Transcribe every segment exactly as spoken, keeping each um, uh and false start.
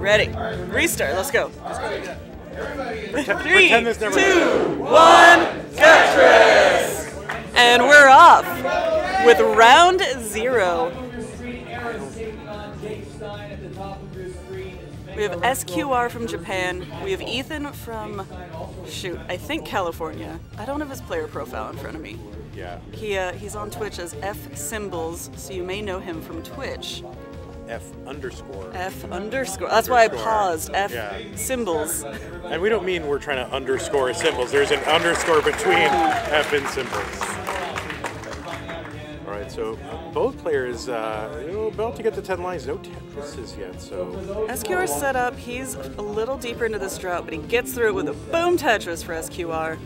Ready. Restart. Let's go. Let's go. Three, two, one, Tetris! And we're off with round zero. We have S Q R from Japan. We have Ethan from, shoot, I think California. I don't have his player profile in front of me. Yeah. He uh, he's on Twitch as F Symbols, so you may know him from Twitch. F underscore. F underscore. That's underscore. Why I paused. F yeah. Symbols. And we don't mean we're trying to underscore symbols. There's an underscore between F and symbols. All right, so both players uh, you know, about to get to ten lines. No Tetrises yet, so. S Q R set up. He's a little deeper into this drought, but he gets through it with a boom Tetris for S Q R.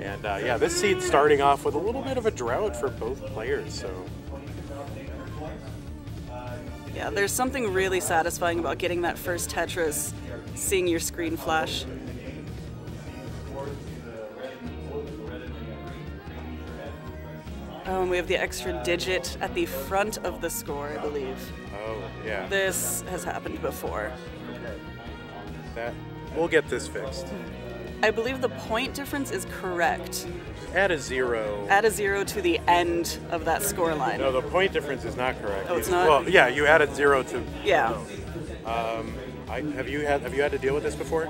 And uh, yeah, this seed starting off with a little bit of a drought for both players, so. Yeah, there's something really satisfying about getting that first Tetris, seeing your screen flash. Oh, and we have the extra digit at the front of the score, I believe. Oh, yeah. This has happened before. That, we'll get this fixed. I believe the point difference is correct. Add a zero. Add a zero to the end of that score line. No, the point difference is not correct. Oh, it's not? Well, yeah, you added zero to. Yeah. Um, I, have you had Have you had to deal with this before?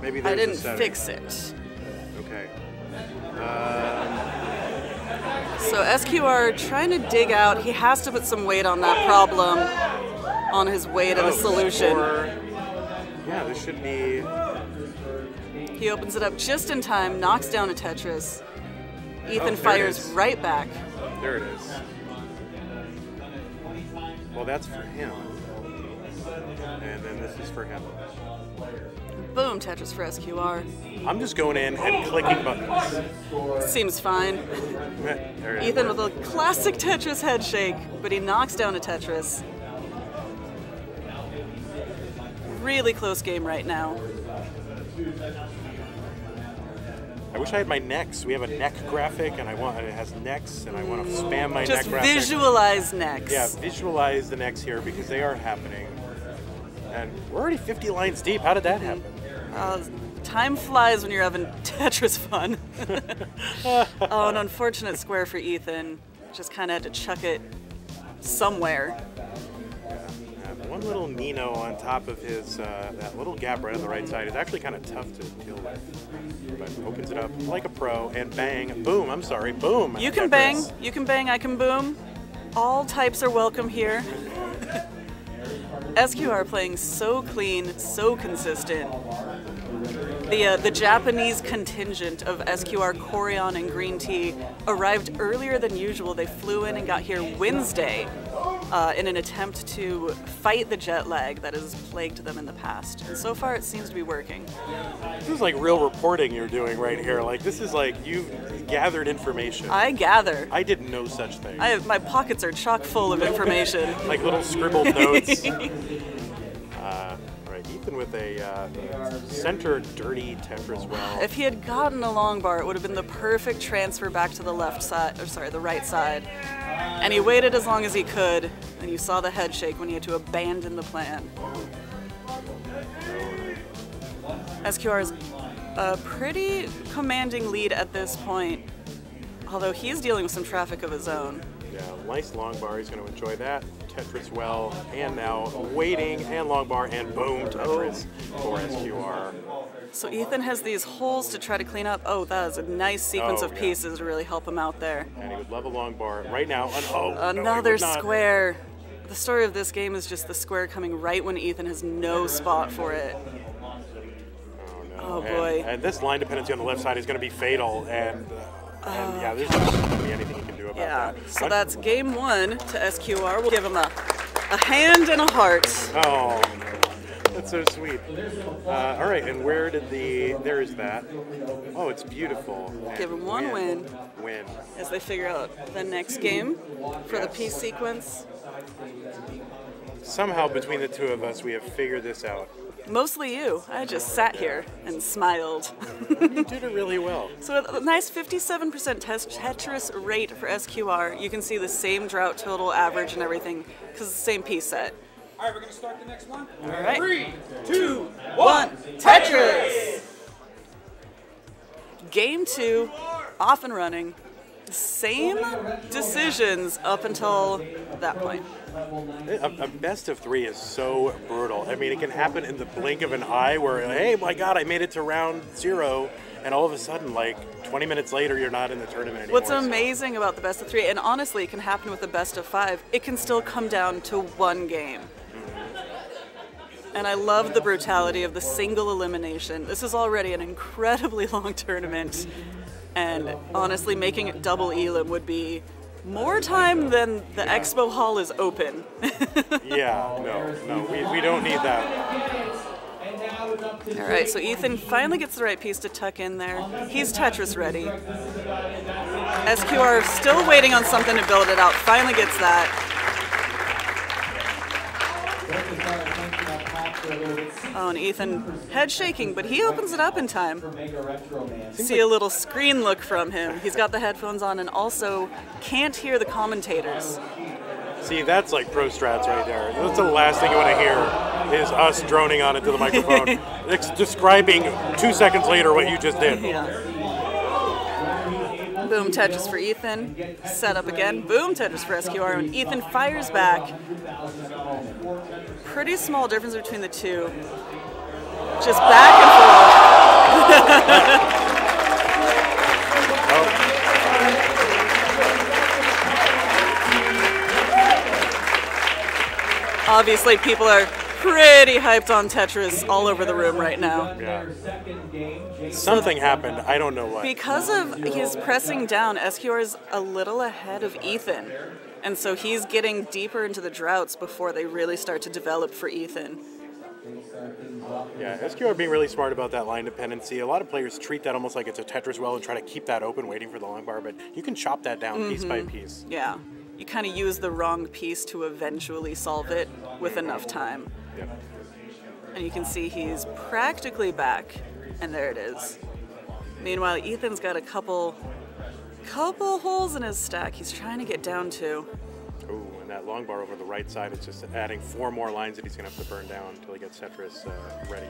Maybe I didn't fix it. Okay. Uh, so S Q R trying to dig out. He has to put some weight on that problem, on his way to oh, the solution. Score. Yeah, this should be. He opens it up just in time, knocks down a Tetris. Ethan oh, fires right back. There it is. Well, that's for him. And then this is for him. Boom, Tetris for S Q R. I'm just going in and clicking buttons. Seems fine. There it is. Ethan with a classic Tetris head shake, but he knocks down a Tetris. Really close game right now. I wish I had my necks. We have a neck graphic, and I want it has necks, and I want to spam my Just neck graphic. Just visualize necks. Yeah, visualize the necks here because they are happening. And we're already fifty lines deep. How did that happen? Uh, time flies when you're having Tetris fun. Oh, an unfortunate square for Ethan. Just kind of had to chuck it somewhere. One little Nino on top of his, uh, that little gap right on the right side is actually kind of tough to deal with, but opens it up like a pro and bang, boom, I'm sorry, boom. You can bang, you can bang, I can boom. All types are welcome here. S Q R playing so clean, so consistent. The, uh, the Japanese contingent of S Q R, Koryan, and Green Tea arrived earlier than usual. They flew in and got here Wednesday uh, in an attempt to fight the jet lag that has plagued them in the past. And so far, it seems to be working. This is like real reporting you're doing right here. Like, this is like you've gathered information. I gather. I did no such thing. I have, my pockets are chock full of information. Like little scribbled notes. uh, Ethan with a uh, center dirty Tetris well. If he had gotten a long bar, it would have been the perfect transfer back to the left side, or sorry, the right side. And he waited as long as he could, and you saw the head shake when he had to abandon the plan. S Q R is a pretty commanding lead at this point, although he's dealing with some traffic of his own. Yeah, nice long bar, he's going to enjoy that. Tetris well, and now waiting, and long bar, and boom, Tetris for S Q R. So Ethan has these holes to try to clean up. Oh, that is a nice sequence oh, of yeah. pieces to really help him out there. And he would love a long bar. Right now, an, oh, another no, square. The story of this game is just the square coming right when Ethan has no spot for it. Oh, no. Oh, boy. And, and this line dependency on the left side is going to be fatal, and, uh, and yeah, there's not going to be anything you can do. Yeah, that. So that's game one to S Q R. We'll give him a, a hand and a heart. Oh, that's so sweet. Uh, all right, and where did the, there is that. Oh, it's beautiful. And give him one win. Win. Win. As they figure out the next game for yes. the piece sequence. Somehow between the two of us, we have figured this out. Mostly you. I just sat here and smiled. You did it really well. So a nice fifty-seven percent Tetris rate for S Q R. You can see the same drought total average and everything because it's the same piece set. All right, we're going to start the next one. All right. Three, two, one. Tetris! Game two, off and running. Same decisions up until that point. A, a best of three is so brutal. I mean, it can happen in the blink of an eye where, hey, my God, I made it to round zero. And all of a sudden, like twenty minutes later, you're not in the tournament anymore. What's amazing so. about the best of three, and honestly, it can happen with the best of five, it can still come down to one game. And I love the brutality of the single elimination. This is already an incredibly long tournament. And honestly, making it double elim would be more time than the yeah. expo hall is open. yeah, no, no, we, we don't need that. All right, so Ethan finally gets the right piece to tuck in there. He's Tetris ready. S Q R still waiting on something to build it out, finally gets that. Oh, and Ethan, head shaking, but he opens it up in time. See a little screen look from him. He's got the headphones on and also can't hear the commentators. See, that's like pro strats right there. That's the last thing you want to hear is us droning on into the microphone, describing two seconds later what you just did. Yeah. Boom, Tetris for Ethan. Set up again. Boom, Tetris for S Q R, and Ethan fires back. Pretty small difference between the two. Just back and forth. Oh. Obviously, people are pretty hyped on Tetris all over the room right now. Yeah. Something happened. I don't know what. Because of his pressing down, S Q R is a little ahead of Ethan. And so he's getting deeper into the droughts before they really start to develop for Ethan. Yeah, S Q R are being really smart about that line dependency. A lot of players treat that almost like it's a Tetris well and try to keep that open, waiting for the long bar, but you can chop that down mm-hmm. piece by piece. Yeah, you kind of use the wrong piece to eventually solve it with enough time. Yep. And you can see he's practically back, and there it is. Meanwhile, Ethan's got a couple... couple holes in his stack he's trying to get down to. Ooh, and that long bar over the right side is just adding four more lines that he's going to have to burn down until he gets Tetris uh, ready.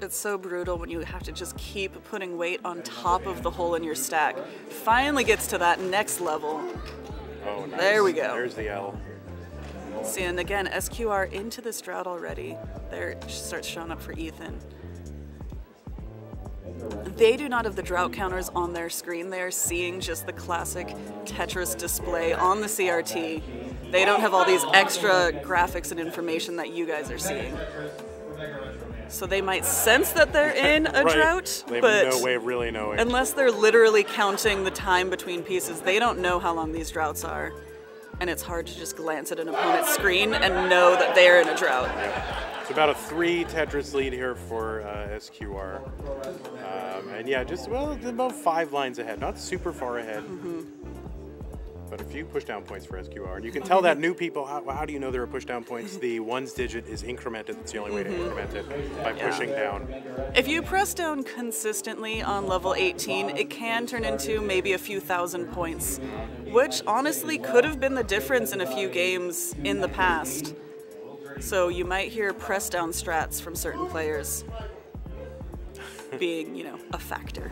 It's so brutal when you have to just keep putting weight on top of the hole in your stack. Finally gets to that next level. Oh, nice. There we go. There's the L. See, and again, S Q R into this drought already. There it starts showing up for Ethan. They do not have the drought counters on their screen. They're seeing just the classic Tetris display on the C R T. They don't have all these extra graphics and information that you guys are seeing. So they might sense that they're in a right. drought, they have but no way of really knowing. Unless they're literally counting the time between pieces, they don't know how long these droughts are. And it's hard to just glance at an opponent's screen and know that they're in a drought. It's about a three Tetris lead here for uh, S Q R. Um, and yeah, just, well, about five lines ahead, not super far ahead. Mm-hmm. But a few pushdown points for S Q R. And you can tell that new people, how, how do you know there are pushdown points? The ones digit is incremented. That's the only way to increment it, by yeah. pushing down. If you press down consistently on level eighteen, it can turn into maybe a few thousand points, which honestly could have been the difference in a few games in the past. So you might hear press down strats from certain players being, you know, a factor.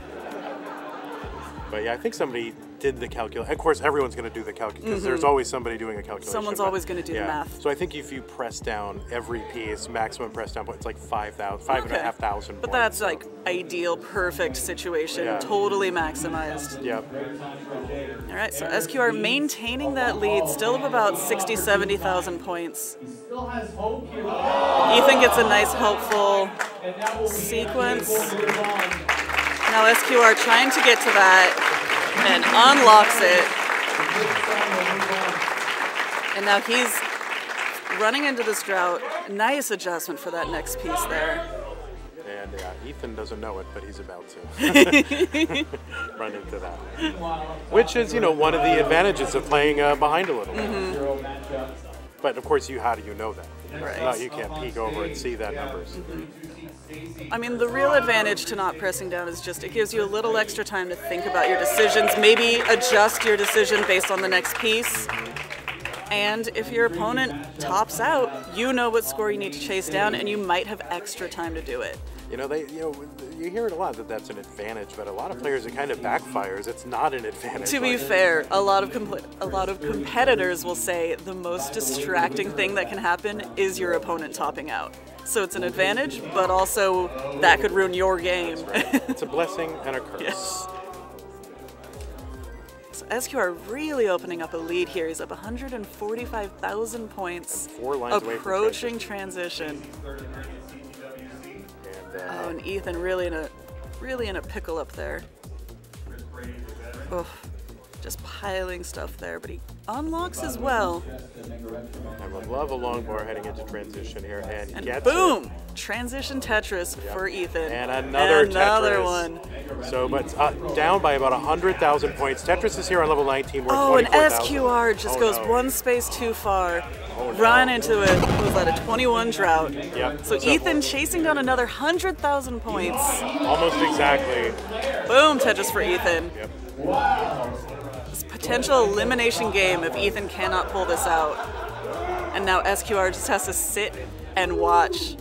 But yeah, I think somebody did the calculation. Of course, everyone's going to do the calculation because mm-hmm. there's always somebody doing a calculation. Someone's always going to do yeah. the math. So I think if you press down every piece, maximum press down point, it's like five thousand, five okay. and a half thousand. But points, that's so. like ideal, perfect situation, yeah. totally maximized. Yep. All right, so S Q R maintaining that lead, still of about sixty, seventy thousand points. Ethan gets a nice, helpful sequence. Now S Q R trying to get to that. And unlocks it. And now he's running into this drought. Nice adjustment for that next piece there. And uh, Ethan doesn't know it, but he's about to run into that. Which is, you know, one of the advantages of playing uh, behind a little bit. Mm-hmm. But of course, you how do you know that? Right. No, you can't peek over and see that numbers. Mm-hmm. I mean, the real advantage to not pressing down is just it gives you a little extra time to think about your decisions, maybe adjust your decision based on the next piece. and if your opponent tops out, you know what score you need to chase down, and you might have extra time to do it. You know, they, you know, you hear it a lot that that's an advantage, but a lot of players it kind of backfires. It's not an advantage. To be fair, a lot of compl a lot of competitors will say the most distracting thing that can happen is your opponent topping out. So it's an advantage, but also that could ruin your game. Right. It's a blessing and a curse. Yes. So S Q R really opening up a lead here. He's up one hundred forty-five thousand points, and four lines approaching away from transition. transition. Oh, and Ethan really in a really in a pickle up there. Oh, just piling stuff there, but he unlocks as well. I would love a longbar heading into transition here, and, and gets boom! It. Transition Tetris yep. for Ethan. And another and another Tetris. one. So, but uh, down by about a hundred thousand points. Tetris is here on level nineteen. We're oh, and S Q R 000. just oh, goes no. one space too far. Oh, no. Run into it. It was at a twenty-one drought. Yep. So That's Ethan chasing down another hundred thousand points. Almost exactly. Boom! Tetris for Ethan. Yep. Wow. This potential elimination game if Ethan cannot pull this out. And now S Q R just has to sit and watch.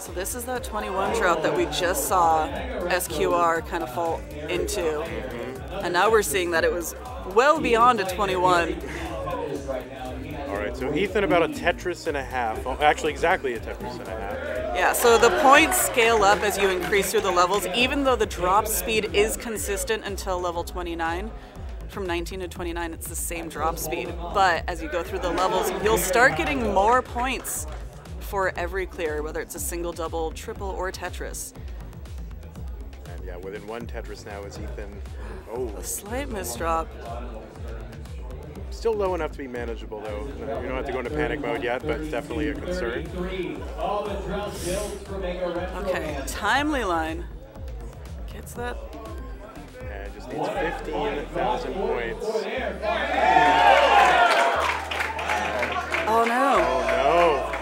So this is that twenty-one drought that we just saw S Q R kind of fall into. And now we're seeing that it was well beyond a twenty-one. All right, so Ethan about a Tetris and a half. Oh, actually, exactly a Tetris and a half. Yeah, so the points scale up as you increase through the levels, even though the drop speed is consistent until level twenty-nine. From nineteen to twenty-nine, it's the same drop speed. But as you go through the levels, you'll start getting more points for every clear, whether it's a single, double, triple, or Tetris. And yeah, within one Tetris now is Ethan. Oh, a slight misdrop. Still low enough to be manageable, though. We don't have to go into panic mode yet, but it's definitely a concern. Okay, timely line. Gets that. And just needs fifteen thousand points. Oh, no. Oh, no.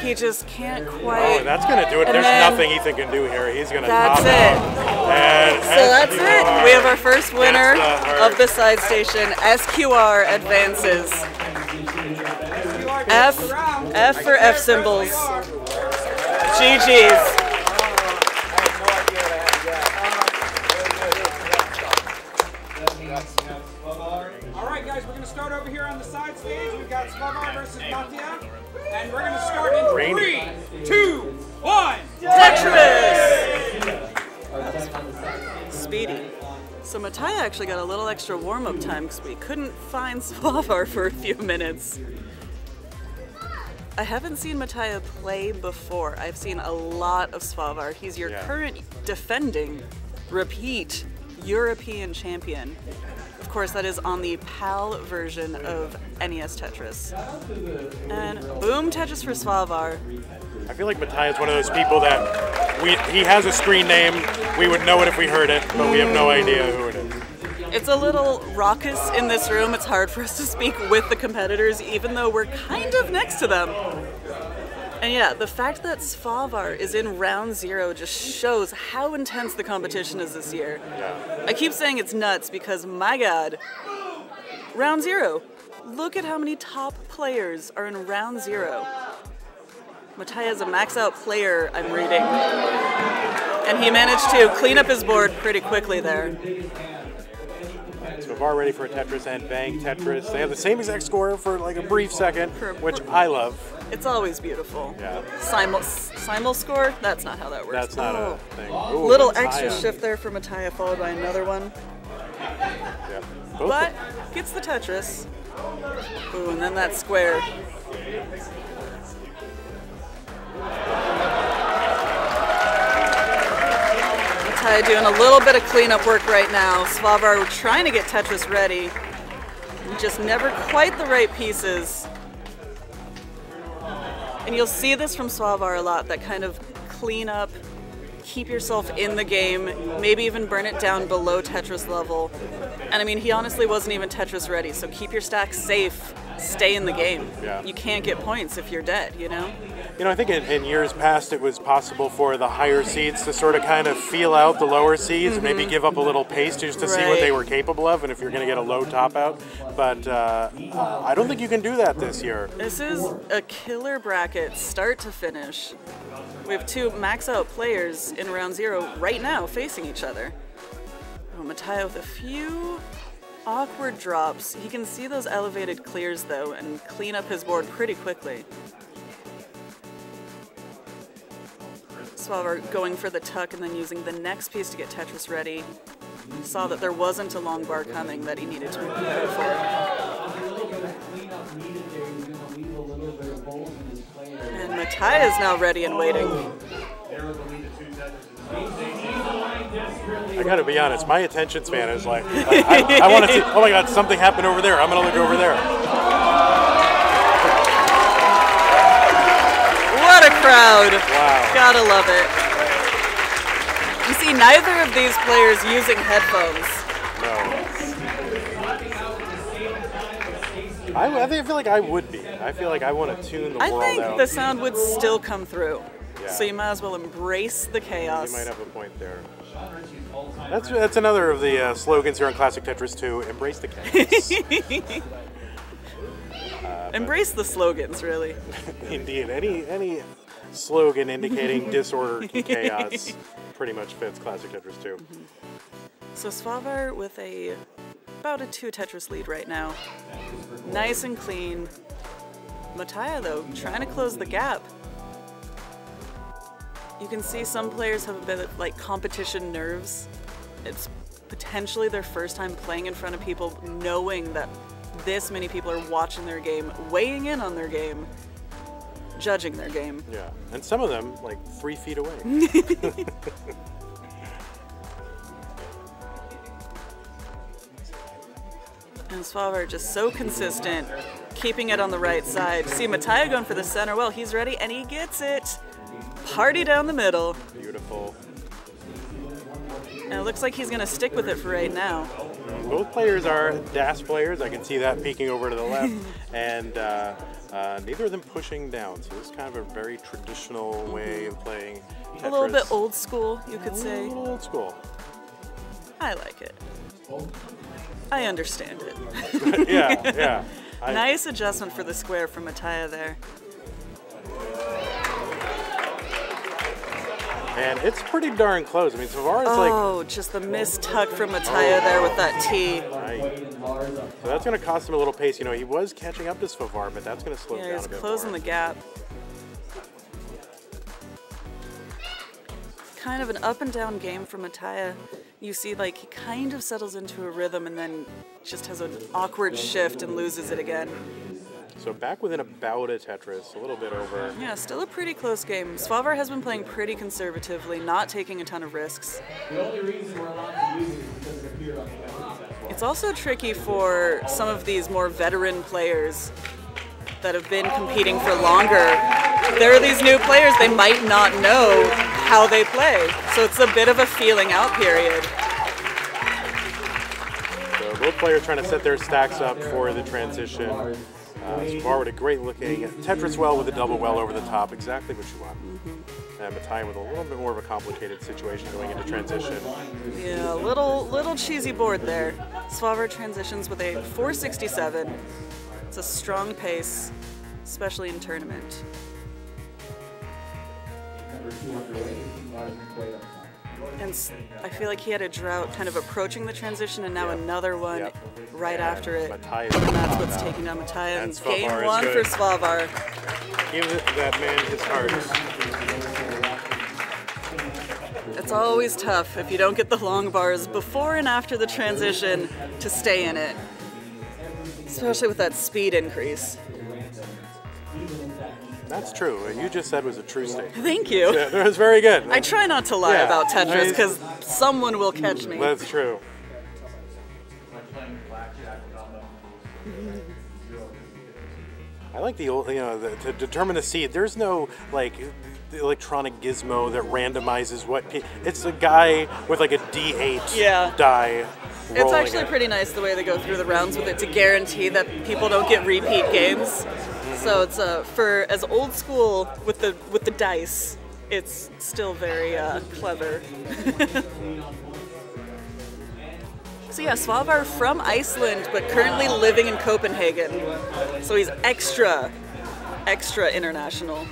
He just can't quite. Oh, that's going to do it. And There's then, nothing Ethan can do here. He's going to top it. out. And so that's it. We have our first winner of the side station. S Q R advances. F, F for F Symbols. G G's. All right, guys, we're going to start over here on the side stage. We've got Svavar versus Mattia, and we're going to start in three, two, one. Tetris. Speedy. So Mattia actually got a little extra warm-up time because we couldn't find Svavar for a few minutes. I haven't seen Mattia play before. I've seen a lot of Svavar. He's your yeah. current defending, repeat, European champion. Of course, that is on the PAL version of N E S Tetris. And boom, Tetris for Svavar. I feel like Mattia is one of those people that we, he has a screen name. We would know it if we heard it, but we have no idea who it is. It's a little raucous in this room. It's hard for us to speak with the competitors, even though we're kind of next to them. And yeah, the fact that Svavar is in round zero just shows how intense the competition is this year. Yeah. I keep saying it's nuts because, my God, round zero. Look at how many top players are in round zero. Mattia is a max-out player, I'm reading. And he managed to clean up his board pretty quickly there. Svavar ready for a Tetris and bang Tetris. They have the same exact score for like a brief second, which I love. It's always beautiful. Yeah. Simul, simul score? That's not how that works. That's not oh. a thing. Ooh, Little Mattia. extra shift there for Mattia, followed by another one. Yeah. But gets the Tetris. Ooh, and then that square. Mattia doing a little bit of cleanup work right now. Svavar trying to get Tetris ready. Just never quite the right pieces. And you'll see this from Svavar a lot, that kind of clean up, keep yourself in the game, maybe even burn it down below Tetris level. And I mean, he honestly wasn't even Tetris ready, so keep your stack safe stay in the game. Yeah. You can't get points if you're dead, you know? You know, I think in, in years past it was possible for the higher seeds to sort of kind of feel out the lower seeds mm-hmm. and maybe give up a little pace just to right. see what they were capable of and if you're going to get a low top out. But uh, uh, I don't think you can do that this year. This is a killer bracket, start to finish. We have two max out players in round zero right now facing each other. Oh, Mattia with a few awkward drops. He can see those elevated clears though and clean up his board pretty quickly. Svavar going for the tuck and then using the next piece to get Tetris ready. He saw that there wasn't a long bar coming that he needed to prepare for. And Mattia is now ready and waiting. I gotta be honest, my attention span is like, I, I, I wanna see, oh my god, something happened over there, I'm gonna look over there. What a crowd. Wow. Gotta love it. You see, neither of these players using headphones. No. I, I feel like I would be. I feel like I wanna tune the I world out. I think the sound would still come through. Yeah. So you might as well embrace the chaos. You might have a point there. That's that's another of the uh, slogans here on Classic Tetris two. Embrace the chaos. uh, embrace the slogans, really. Indeed, any any slogan indicating disorder and chaos pretty much fits Classic Tetris two. Mm-hmm. So Svavar with a about a two Tetris lead right now, nice and clean. Mattia though trying to close the gap. You can see some players have a bit of like competition nerves. It's potentially their first time playing in front of people, knowing that this many people are watching their game, weighing in on their game, judging their game. Yeah, and some of them like three feet away. And Svavar just so consistent, keeping it on the right side. See Mattia going for the center. Well, he's ready and he gets it. Party down the middle. Beautiful. And it looks like he's going to stick with it for right now. Both players are dash players. I can see that peeking over to the left. and uh, uh, neither of them pushing down. So this is kind of a very traditional way of playing Tetris. A little bit old school, you could say. A little old school. I like it. I understand it. yeah, yeah. I... Nice adjustment for the square from Mattia there. And it's pretty darn close. I mean, Svavar is oh, like... Oh, just the mistuck from Mattia there with that T. Right. So that's going to cost him a little pace. You know, he was catching up to Svavar, but that's going to slow yeah, down a bit. Yeah, he's closing more. the gap. Kind of an up and down game for Mattia. You see, like, he kind of settles into a rhythm and then just has an awkward shift and loses it again. So back within about a Tetris, a little bit over. Yeah, still a pretty close game. Svavar has been playing pretty conservatively, not taking a ton of risks. The only reason we're allowed to use it is because it appeared on the Tetris. It's also tricky for some of these more veteran players that have been competing for longer. There are these new players, they might not know how they play. So it's a bit of a feeling out period. So both players trying to set their stacks up for the transition. Uh, Svavar with a great looking Tetris well with a double well over the top, exactly what you want. Mm-hmm. And Mattia with a little bit more of a complicated situation going into transition. Yeah, little little cheesy board there. Svavar transitions with a four sixty-seven. It's a strong pace, especially in tournament. And I feel like he had a drought kind of approaching the transition and now yep. another one yep. right and after it. Mattia's and that's what's now. taking down Mattia. And game one good. for Svavar. Give that man his heart. It's always tough if you don't get the long bars before and after the transition to stay in it. Especially with that speed increase. That's true. What you just said was a true statement. Thank you. Yeah, that was very good. I try not to lie yeah. about Tetris because someone will catch me. That's true. I like the old, you know, the, to determine the seed, there's no, like, the electronic gizmo that randomizes what pe it's a guy with like a D eight yeah. die. It's actually it. pretty nice the way they go through the rounds with it to guarantee that people don't get repeat games. So it's uh, for as old school with the with the dice, it's still very uh, clever. So yeah, Svavar from Iceland, but currently living in Copenhagen. So he's extra, extra international.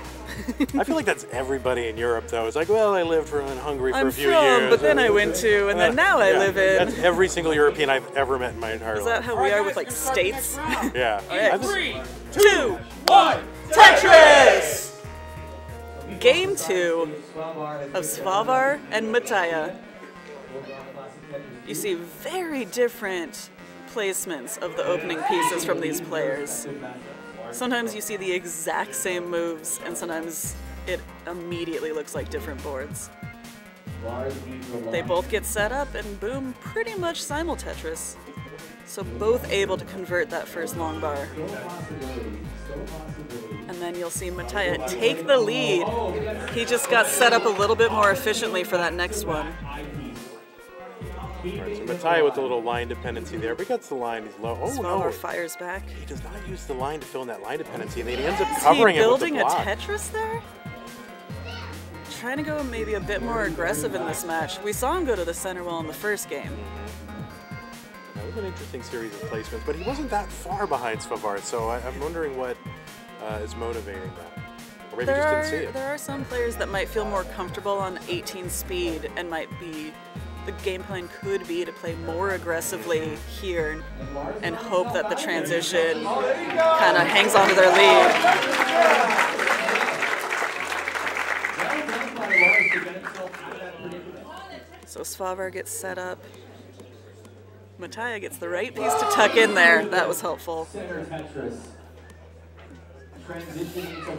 I feel like that's everybody in Europe, though. It's like, well, I lived in Hungary for I'm a few from, years. but then I went to, and then uh, now yeah, I live in. That's every single European I've ever met in my entire life. Is that life. how we right, are with, like, states? Yeah. Right. Three, two, one, Tetris! Game two of Svavar and Mattia. You see very different placements of the opening pieces from these players. Sometimes you see the exact same moves, and sometimes it immediately looks like different boards. They both get set up and boom, pretty much simul Tetris. So both able to convert that first long bar. And then you'll see Mattia take the lead. He just got set up a little bit more efficiently for that next one. All right, so Mattia with a little line dependency there, but he gets the line, he's low. Oh, Svavar no. fires back. He does not use the line to fill in that line dependency, and then he ends up covering it with the block. Is he building a Tetris there? Trying to go maybe a bit more aggressive in this match. We saw him go to the center wall in the first game. That was an interesting series of placements, but he wasn't that far behind Svavar, so I, I'm wondering what uh, is motivating that. Or maybe there, just didn't are, see it. there are some players that might feel more comfortable on eighteen speed and might be... The game plan could be to play more aggressively here and hope that the transition kind of hangs onto their lead. So Svavar gets set up. Mattia gets the right piece to tuck in there. That was helpful.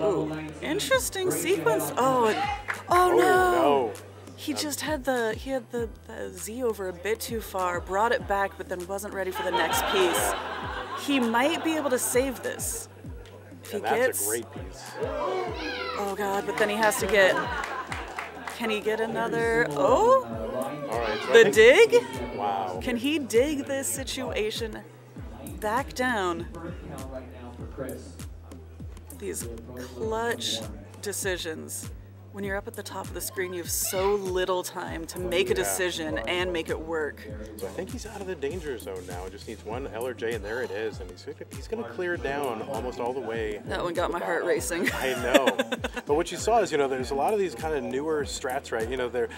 Ooh, interesting sequence. Oh, it, oh no. He just had the he had the, the Z over a bit too far, brought it back, but then wasn't ready for the next piece. He might be able to save this. If he that's gets, a great piece. Oh god! But then he has to get. Can he get another? Oh, All right, so the think, dig! Wow! Can he dig this situation back down? These clutch decisions. When you're up at the top of the screen, you have so little time to make a decision and make it work. So I think he's out of the danger zone now. It just needs one L or J, and there it is. And he's, he's going to clear down almost all the way. That one got my heart racing. I know. But what you saw is, you know, there's a lot of these kind of newer strats, right? You know, they're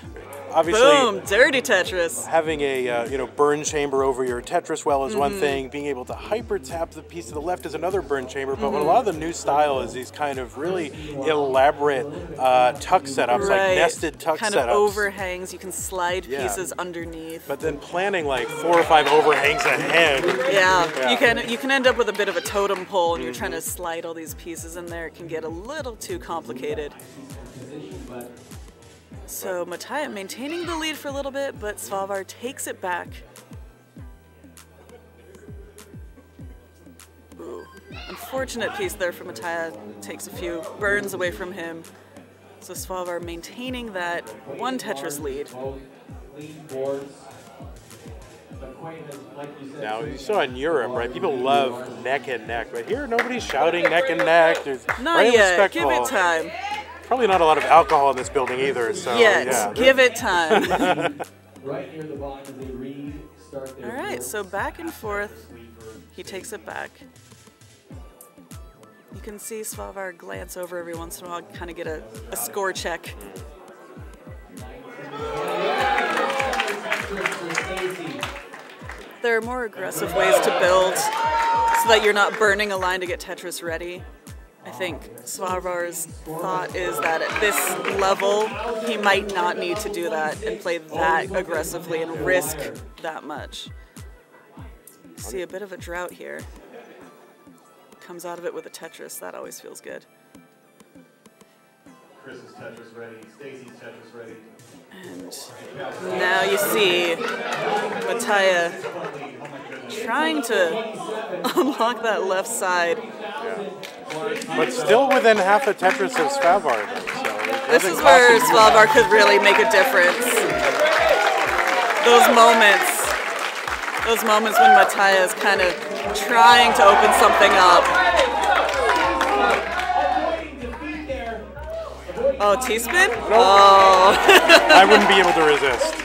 obviously... Boom! Dirty Tetris! Having a, uh, you know, burn chamber over your Tetris well is mm-hmm. one thing. Being able to hyper-tap the piece to the left is another burn chamber. But mm-hmm. what a lot of the new style is these kind of really elaborate... Uh, tuck setups, right. like nested tuck kind setups. Kind of overhangs, you can slide yeah. pieces underneath. But then planning like four or five overhangs ahead. Yeah. yeah, you can you can end up with a bit of a totem pole and you're trying to slide all these pieces in there. It can get a little too complicated. So Mattia maintaining the lead for a little bit, but Svavar takes it back. Ooh, unfortunate piece there for Mattia. Takes a few burns away from him. So Svavar maintaining that one Tetris lead. Now you saw in Europe, right? People love neck and neck, but here nobody's shouting neck and neck. There's not yet. Respectful. Give it time. Probably not a lot of alcohol in this building either. So yet. Yeah, give it time. Right near the bottom of the reed. Start there. All right, so back and forth. He takes it back. You can see Svavar glance over every once in a while, kind of get a, a score check. There are more aggressive ways to build so that you're not burning a line to get Tetris ready. I think Svavar's thought is that at this level, he might not need to do that and play that aggressively and risk that much. See a bit of a drought here. Comes out of it with a Tetris. That always feels good. Chris's Tetris ready. Stacy's Tetris ready. And now you see Mattia trying to unlock that left side. Yeah. But still within half a Tetris of Svavar, though, so. This is where Svavar could really make a difference. Those moments. Those moments when Mattia is kind of trying to open something up. Oh, T-spin? Nope. Oh. I wouldn't be able to resist.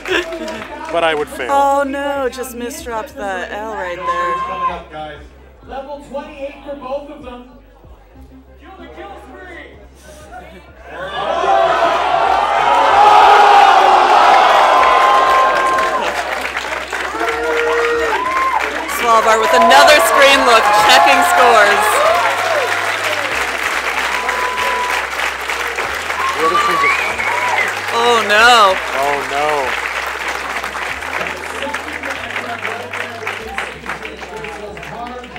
But I would fail. Oh no, just misdropped the L right there. Level twenty-eight for both of them. Kill the kill spree! Svavar with another screen look, checking scores. What is he doing? Oh no. Oh no.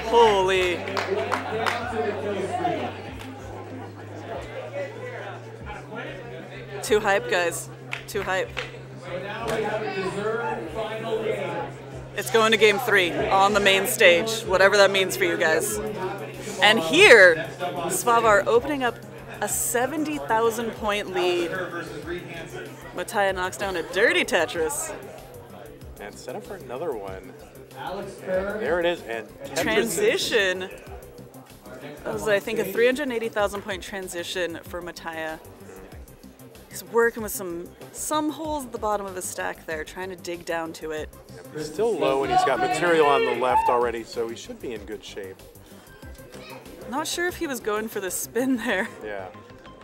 Holy. Too hype, guys. Too hype. So now we have a deserved final game. It's going to game three on the main stage, whatever that means for you guys. And here, Svavar opening up a seventy thousand point lead. Mattia knocks down a dirty Tetris. And set up for another one. There it is. And transition. That was, I think, a three hundred eighty thousand point transition for Mattia. He's working with some some holes at the bottom of his stack there, trying to dig down to it. He's still low and he's got material on the left already, so he should be in good shape. Not sure if he was going for the spin there. Yeah.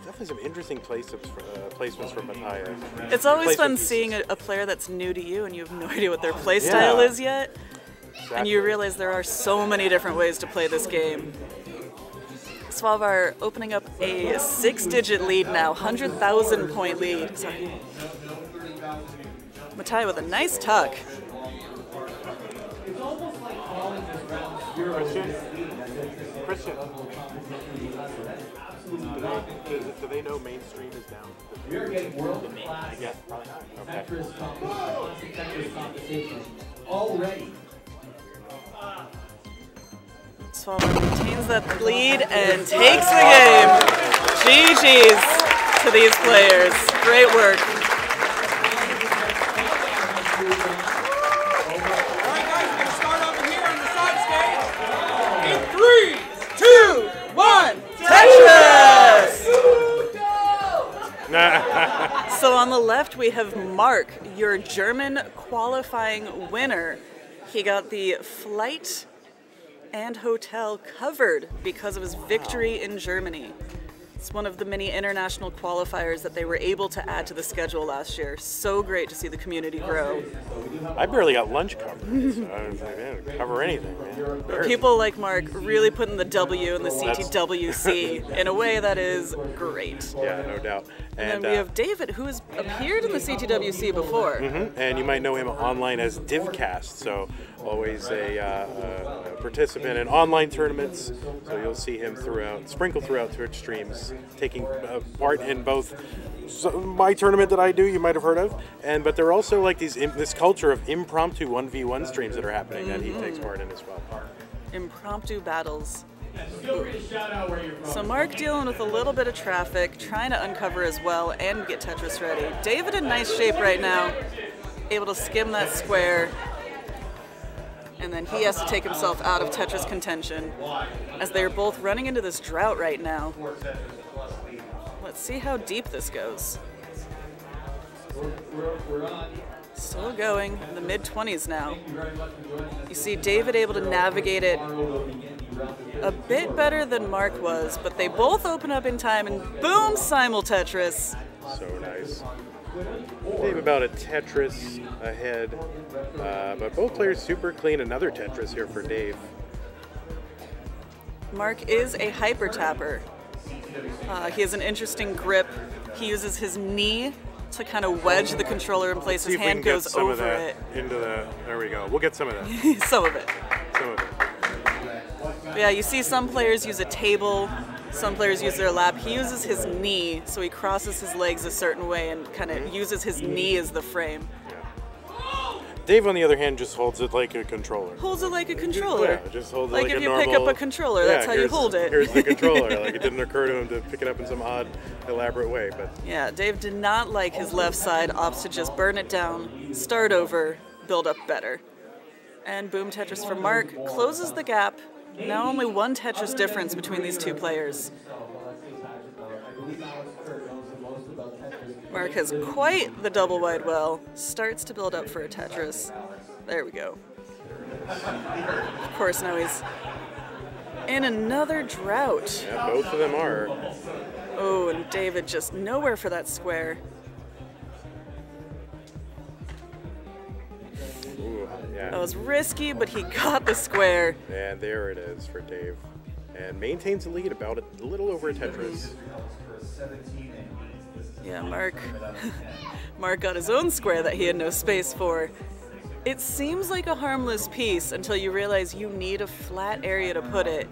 Definitely some interesting placements for, uh, placements for Mattia. It's always fun seeing a, a player that's new to you and you have no idea what their play style yeah. is yet. Exactly. And you realize there are so many different ways to play this game. Svavar opening up a six-digit lead now, one hundred thousand point lead. Sorry. Mattia with a nice tuck. Christian, Christian. Do they, do they know mainstream is down? We're getting world-class Tetris competition already. Svavar maintains that lead and takes the game. G G's to these players. Great work. All right, guys, we're going to start over here on the side stage. In three, two, one, Tetris! So on the left, we have Mark, your German qualifying winner. He got the flight and hotel covered because of his victory in Germany. It's one of the many international qualifiers that they were able to add to the schedule last year. So great to see the community grow. I barely got lunch covered, so I didn't cover anything, man. People like Mark really putting the W in the C T W C in a way that is great. Yeah, no doubt. And, and then we uh, have David, who has appeared in the C T W C before. Mm-hmm. And you might know him online as Divcast, so always a, uh, a participant in online tournaments. So you'll see him throughout, sprinkled throughout Twitch streams, taking uh, part in both my tournament that I do, you might have heard of, and but there are also like these this culture of impromptu one v one streams that are happening mm-hmm. that he takes part in as well. Impromptu battles. So Mark dealing with a little bit of traffic, trying to uncover as well and get Tetris ready. David in nice shape right now, able to skim that square, and then he has to take himself out of Tetris contention as they're both running into this drought right now. Let's see how deep this goes. Still going in the mid twenties now. You see David able to navigate it a bit better than Mark was, but they both open up in time and boom, simul Tetris. So nice. They have about a Tetris ahead, uh, but both players super clean. Another Tetris here for Dave. Mark is a hyper tapper. Uh, he has an interesting grip. He uses his knee to kind of wedge the controller in place. His hand goes over it. Into the, there we go. We'll get some of that. Some of it. Some of it. Yeah, you see some players use a table, some players use their lap. He uses his knee, so he crosses his legs a certain way and kind of uses his knee as the frame. Dave, on the other hand, just holds it like a controller. Holds it like a controller. Yeah, just holds it like, like if a you normal, pick up a controller, that's yeah, how you hold it. Here's the controller. Like, it didn't occur to him to pick it up in some odd, elaborate way. But yeah, Dave did not like his left side, opts to just burn it down, start over, build up better. And Boom Tetris for Mark closes the gap. Now only one Tetris difference between these two players. Mark has quite the double wide well, starts to build up for a Tetris. There we go. Of course, now he's in another drought. Yeah, both of them are. Oh, and David just nowhere for that square. Ooh, yeah. That was risky, but he got the square. And there it is for Dave. And maintains the lead about a little over a Tetris. Yeah, Mark. Mark got his own square that he had no space for. It seems like a harmless piece until you realize you need a flat area to put it,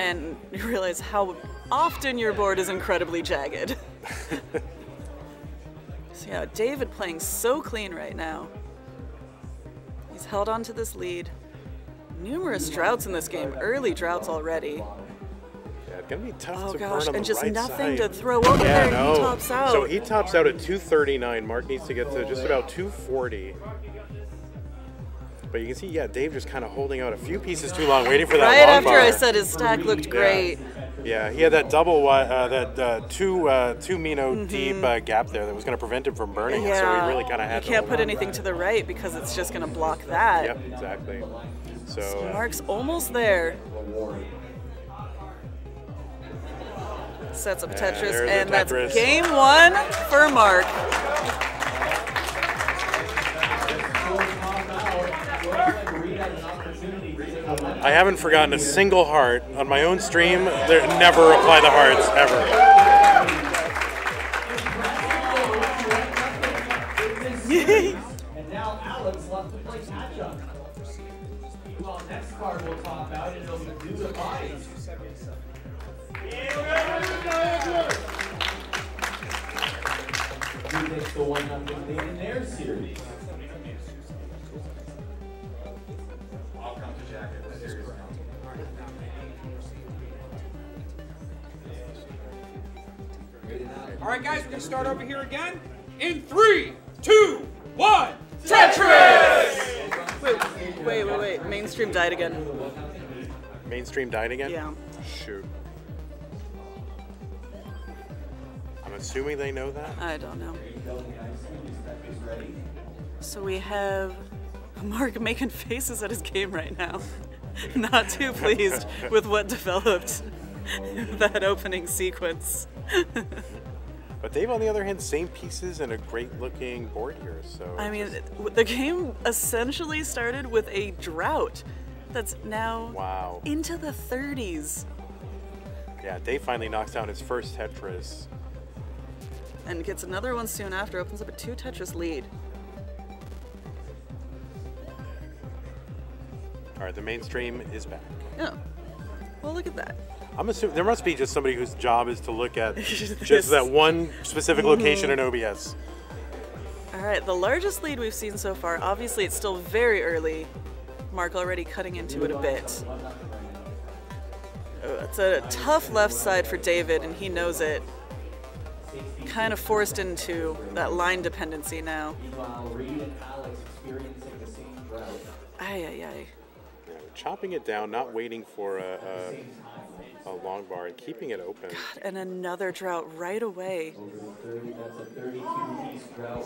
and you realize how often your board is incredibly jagged. So yeah, David playing so clean right now. He's held on to this lead. Numerous droughts in this game, early droughts already. Gonna be tough oh to gosh, burn on and the just right nothing side. To throw over yeah, there. No. He tops out. So he tops out at two thirty-nine. Mark needs to get to just about two forty. But you can see, yeah, Dave just kind of holding out a few pieces too long, waiting for that right long after bar. I said his stack looked great. Yeah, yeah, he had that double, uh, that uh, two uh, two Mino mm-hmm. deep uh, gap there that was going to prevent him from burning. Yeah. So he really kind of had. You can't put anything to the right because it's just going to block that. Yep, exactly. So, so Mark's almost there. Sets up Tetris, and, and that's Tetris. Game one for Mark. I haven't forgotten a single heart. On my own stream, they never apply the hearts, ever. And now Alex left to play catch-up. Well, next card we'll talk about, it'll be do the body. All right, guys, we're gonna start over here again. In three, two, one, Tetris! Wait, wait, wait, wait. Mainstream died again. Mainstream died again? Yeah. Shoot. Assuming they know that? I don't know. So we have Mark making faces at his game right now. Not too pleased with what developed that opening sequence. But Dave, on the other hand, same pieces and a great looking board here. So I mean, just... the game essentially started with a drought that's now wow. into the thirties. Yeah, Dave finally knocks down his first Tetris. And gets another one soon after, opens up a two Tetris lead. All right, the mainstream is back. Oh, well, look at that. I'm assuming there must be just somebody whose job is to look at just that one specific location in O B S. All right, the largest lead we've seen so far. Obviously, it's still very early. Mark already cutting into it a bit. Oh, it's a tough left side for David, and he knows it. Kind of forced into that line dependency now. Ay, ay, ay. Yeah, chopping it down, not waiting for a, a, a long bar and keeping it open. God, and another drought right away.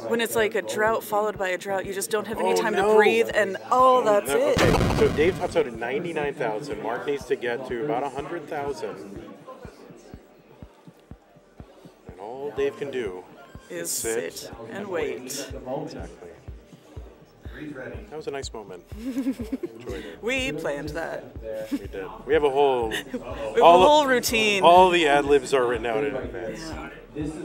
When it's like a drought followed by a drought, you just don't have any oh, time no. to breathe, and oh, that's no, it. Okay. So Dave tops out at ninety-nine thousand. Mark needs to get to about one hundred thousand. All Dave can do is sit, sit and wait. Exactly. That was a nice moment. Enjoyed it. We planned that. We did. We have a whole, all a whole of, routine. All the ad libs are written out in advance.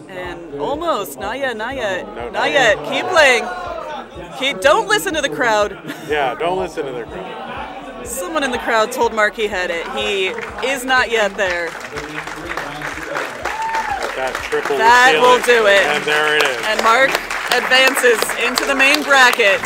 And almost, not yet, not yet, no, not, not yet. yet. Keep playing. Keep. Don't listen to the crowd. Yeah, don't listen to the crowd. Someone in the crowd told Mark he had it. He is not yet there. That triple that will do it. And there it is. And Mark advances into the main bracket.